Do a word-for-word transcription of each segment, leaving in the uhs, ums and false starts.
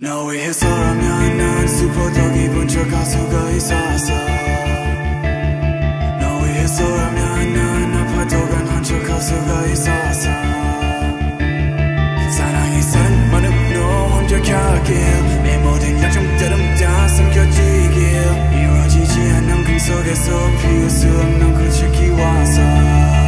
Now e saramian nan supotagi buncha kasuga isasa. Now e saramian nan apatogan hancha kasuga isasa. 사랑이 산만은 너 혼자 가길 내 모든 약점들은 다 숨겨지길 이루어지지 않는 꿈 속에서 피울 수 없는 꽃을 키워서.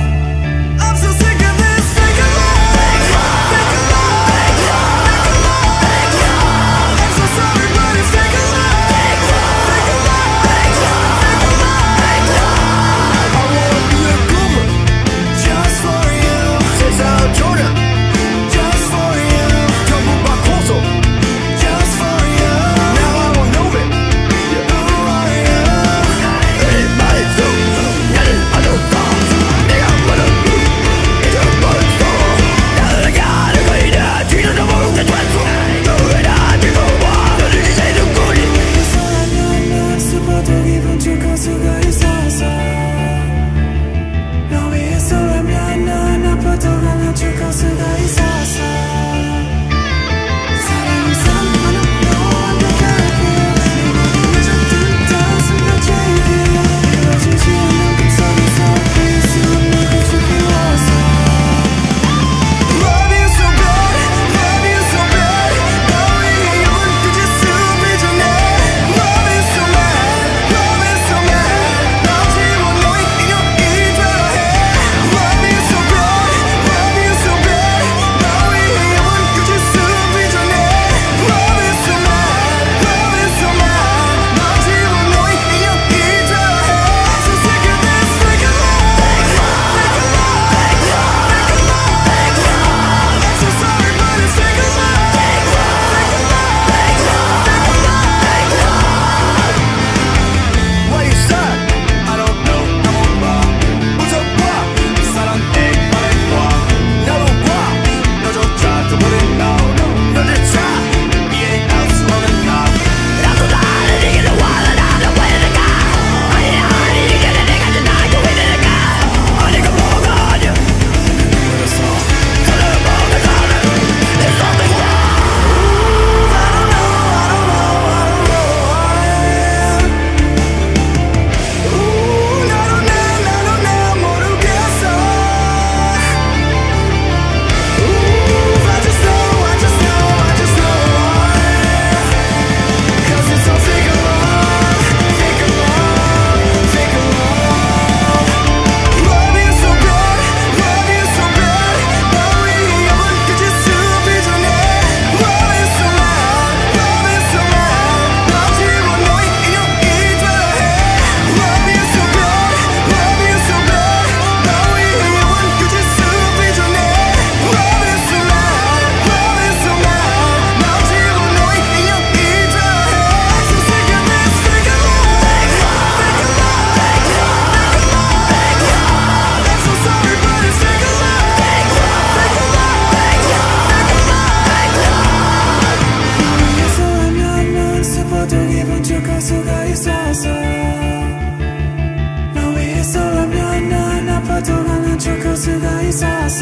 너의 사랑면 난 아파도가 난 죽을 수가 있었어.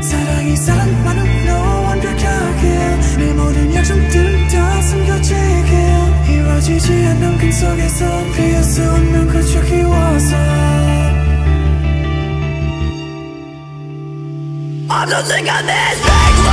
사랑이 사랑만은 너 완벽하게 내 모든 약점들은 다 숨겨지게 이루어지지 않는 꿈 속에서 피할 수 없는 꽃을 키워서. I'm so sick of this thing.